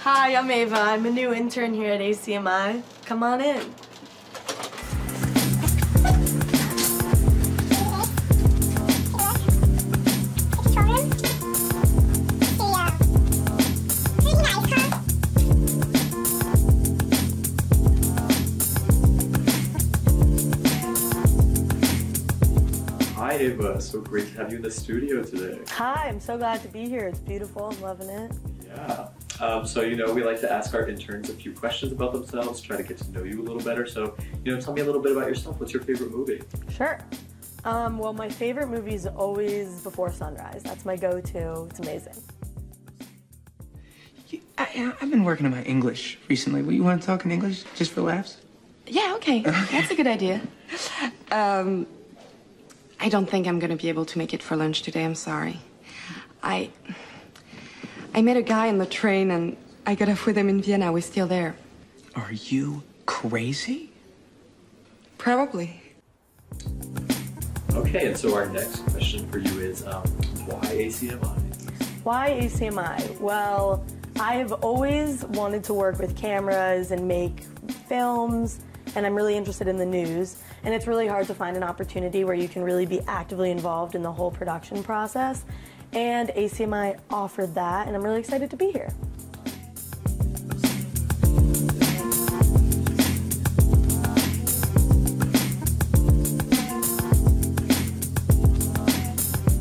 Hi, I'm Ava. I'm a new intern here at ACMI. Come on in. Hi, Ava. So great to have you in the studio today. Hi, I'm so glad to be here. It's beautiful. I'm loving it. Yeah. So, you know, we like to ask our interns a few questions about themselves, try to get to know you a little better. So, you know, tell me a little bit about yourself. What's your favorite movie? Sure. Well, my favorite movie is always Before Sunrise. That's my go-to. It's amazing. I've been working on my English recently. Will you want to talk in English just for laughs? Yeah, okay. That's a good idea. I don't think I'm going to be able to make it for lunch today. I'm sorry. I met a guy on the train, and I got off with him in Vienna. We're still there. Are you crazy? Probably. Okay, and so our next question for you is, why ACMI? Why ACMI? Well, I have always wanted to work with cameras and make films, and I'm really interested in the news. And it's really hard to find an opportunity where you can really be actively involved in the whole production process. And ACMI offered that, and I'm really excited to be here.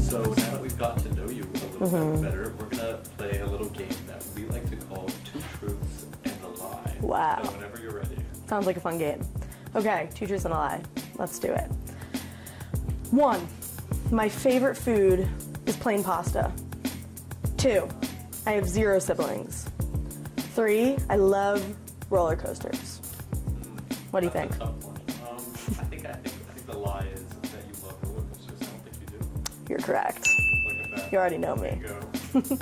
So now that we've gotten to know you a little bit better, we're gonna play a little game that we like to call Two Truths and a Lie. Wow. So whenever you're ready. Sounds like a fun game. Okay, Two Truths and a Lie. Let's do it. 1, my favorite food is plain pasta. 2, I have 0 siblings. 3, I love roller coasters. What do you think? I think the lie is that you love roller coasters. I don't think you do. You're correct. Look at that. You already know me. There you go.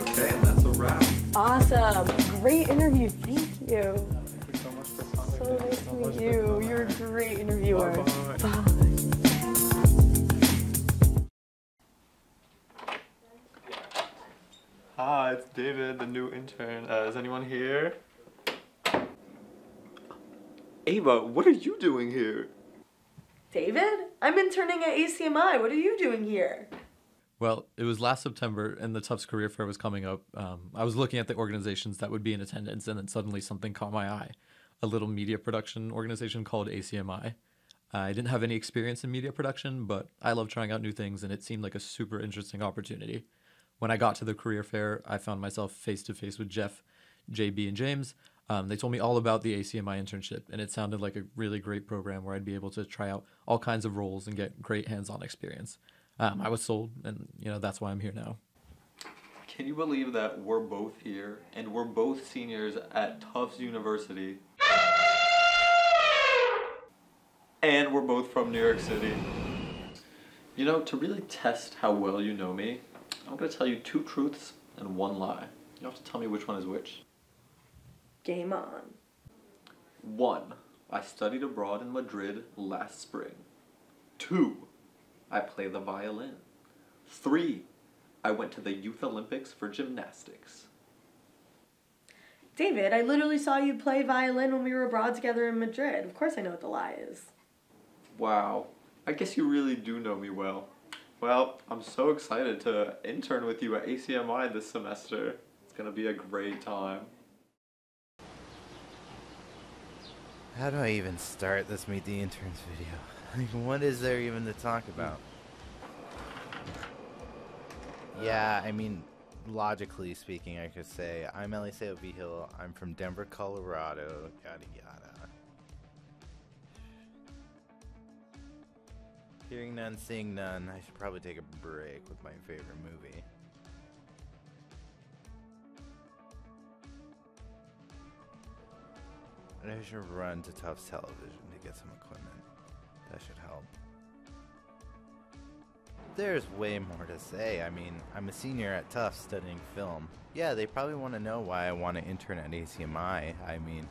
Okay, and that's a wrap. Awesome. Great interview. Thank you. Thank you so much for coming. So nice to meet you. You're a great interviewer. Bye-bye. Bye. Hi, it's David, the new intern. Is anyone here? Ava, what are you doing here? David? I'm interning at ACMI. What are you doing here? Well, it was last September, and the Tufts Career Fair was coming up. I was looking at the organizations that would be in attendance, and then suddenly something caught my eye. A little media production organization called ACMI. I didn't have any experience in media production, but I love trying out new things, and it seemed like a super interesting opportunity. When I got to the career fair, I found myself face-to-face with Jeff, JB, and James. They told me all about the ACMI internship, and it sounded like a really great program where I'd be able to try out all kinds of roles and get great hands-on experience. I was sold, and you know, that's why I'm here now. Can you believe that we're both here, and we're both seniors at Tufts University? And we're both from New York City. You know, to really test how well you know me, I'm going to tell you 2 truths and 1 lie. You have to tell me which one is which. Game on. 1. I studied abroad in Madrid last spring. 2. I play the violin. 3. I went to the Youth Olympics for gymnastics. David, I literally saw you play violin when we were abroad together in Madrid. Of course I know what the lie is. Wow. I guess you really do know me well. Well, I'm so excited to intern with you at ACMI this semester. It's gonna be a great time. How do I even start this Meet the Interns video? Like, what is there even to talk about? Yeah, I mean, logically speaking, I could say, I'm Eliseo Vigil, I'm from Denver, Colorado, yada yada. Hearing none, seeing none, I should probably take a break with my favorite movie. And I should run to Tufts Television to get some equipment. That should help. There's way more to say. I mean, I'm a senior at Tufts studying film. Yeah, they probably want to know why I want to intern at ACMI. I mean,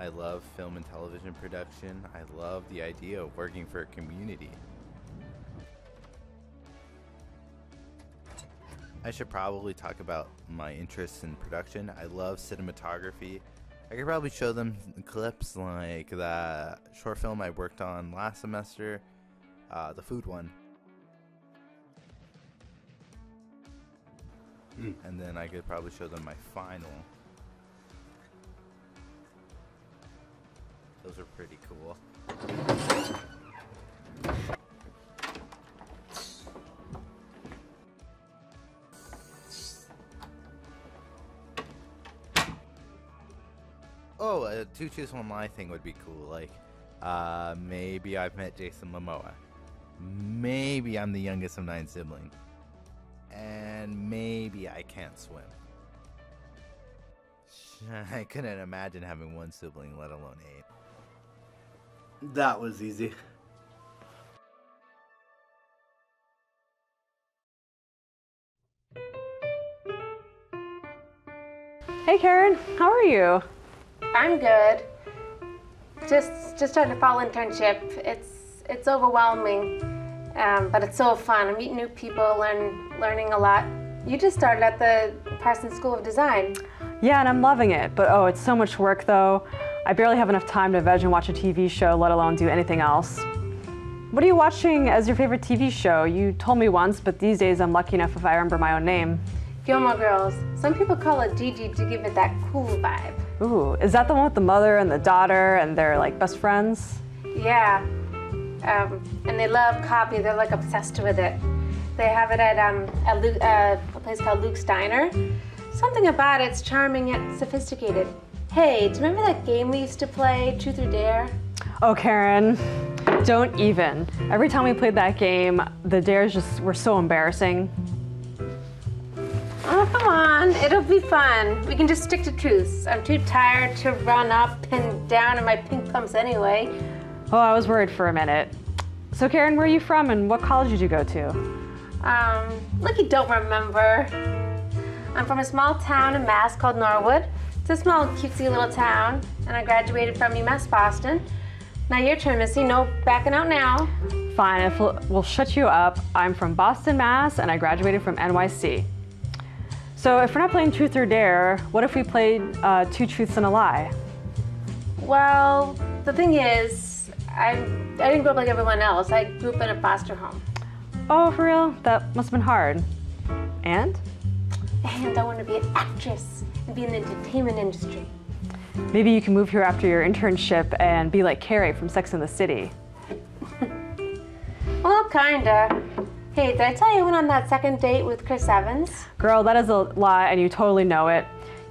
I love film and television production. I love the idea of working for a community. I should probably talk about my interests in production. I love cinematography. I could probably show them clips like the short film I worked on last semester, the food one. And then I could probably show them my final. Those are pretty cool. Oh, a two choose one lie thing would be cool. Like, maybe I've met Jason Momoa. Maybe I'm the youngest of 9 siblings. And maybe I can't swim. I couldn't imagine having 1 sibling, let alone 8. That was easy. Hey Karen, how are you? I'm good. Just started a fall internship. It's overwhelming. But it's so fun. I meet new people and learning a lot. You just started at the Parsons School of Design. Yeah, and I'm loving it. But oh, it's so much work though. I barely have enough time to veg and watch a TV show, let alone do anything else. What are you watching as your favorite TV show? You told me once, but these days I'm lucky enough if I remember my own name. Gilmore Girls. Some people call it Gigi to give it that cool vibe. Ooh, is that the one with the mother and the daughter and they're like best friends? Yeah. And they love coffee. They're like obsessed with it. They have it at a place called Luke's Diner. Something about it's charming yet sophisticated. Hey, do you remember that game we used to play, Truth or Dare? Oh, Karen, don't even. Every time we played that game, the dares just were so embarrassing. Oh, come on, it'll be fun. We can just stick to truths. I'm too tired to run up and down in my pink pumps anyway. Oh, I was worried for a minute. So Karen, where are you from and what college did you go to? Like you don't remember. I'm from a small town in Mass called Norwood. It's a small, cutesy little town, and I graduated from UMass Boston. Now your turn, Missy. No backing out now. Fine, if we'll shut you up. I'm from Boston, Mass, and I graduated from NYC. So if we're not playing Truth or Dare, what if we played Two Truths and a Lie? Well, the thing is, I didn't grow up like everyone else. I grew up in a foster home. Oh, for real? That must have been hard. And? And I want to be an actress and be in the entertainment industry. Maybe you can move here after your internship and be like Carrie from Sex and the City. Well, kinda. Hey, did I tell you I went on that second date with Chris Evans? Girl, that is a lie and you totally know it.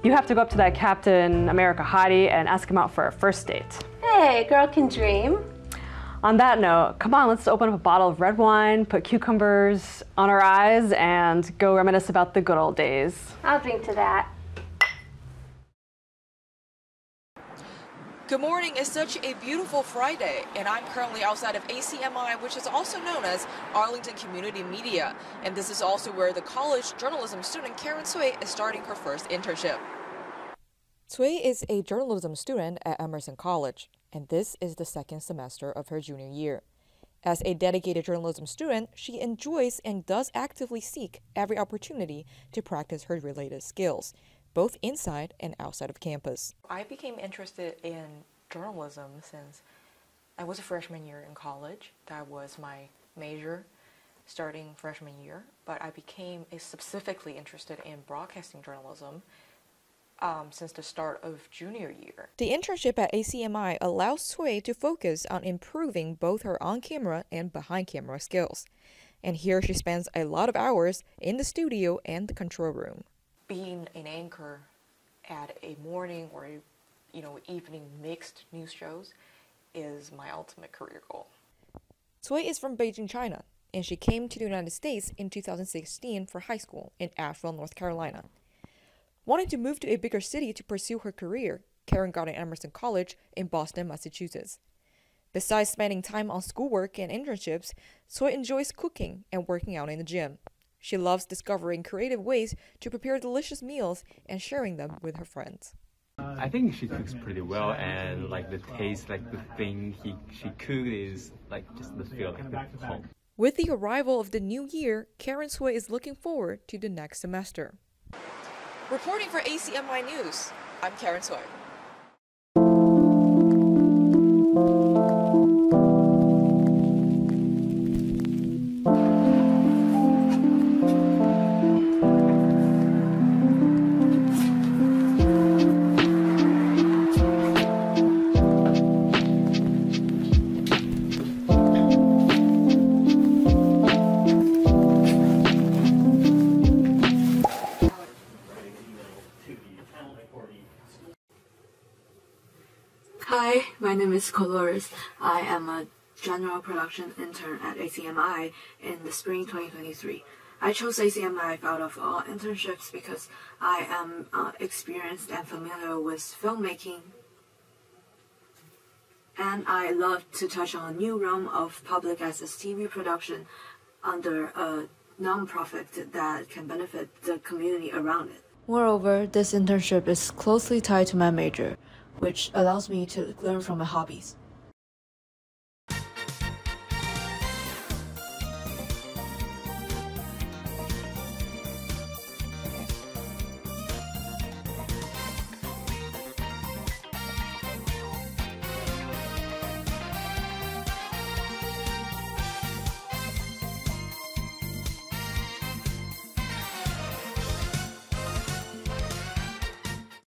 You have to go up to that Captain America hottie and ask him out for a first date. Hey, girl can dream. On that note, come on, let's open up a bottle of red wine, put cucumbers on our eyes, and go reminisce about the good old days. I'll drink to that. Good morning. It's such a beautiful Friday, and I'm currently outside of ACMI, which is also known as Arlington Community Media. And this is also where the college journalism student Karen Sui is starting her first internship. Sui is a journalism student at Emerson College, and this is the second semester of her junior year. As a dedicated journalism student, she enjoys and does actively seek every opportunity to practice her related skills, both inside and outside of campus. I became interested in journalism since I was a freshman year in college. That was my major starting freshman year, but I became specifically interested in broadcasting journalism since the start of junior year. The internship at ACMI allows Sui to focus on improving both her on-camera and behind-camera skills. And here she spends a lot of hours in the studio and the control room. Being an anchor at a morning or evening mixed news shows is my ultimate career goal. Sui is from Beijing, China, and she came to the United States in 2016 for high school in Asheville, North Carolina. Wanting to move to a bigger city to pursue her career, Karen got an Emerson College in Boston, Massachusetts. Besides spending time on schoolwork and internships, Sui enjoys cooking and working out in the gym. She loves discovering creative ways to prepare delicious meals and sharing them with her friends. I think she cooks pretty well, and like the taste, like the thing she cooked is like just the feel, like the home. With the arrival of the new year, Karen Sui is looking forward to the next semester. Reporting for ACMI News, I'm Karen Sui. Hi, my name is Colores. I am a general production intern at ACMI in the spring 2023. I chose ACMI out of all internships because I am experienced and familiar with filmmaking, and I love to touch on a new realm of public access TV production under a nonprofit that can benefit the community around it. Moreover, this internship is closely tied to my major, which allows me to learn from my hobbies.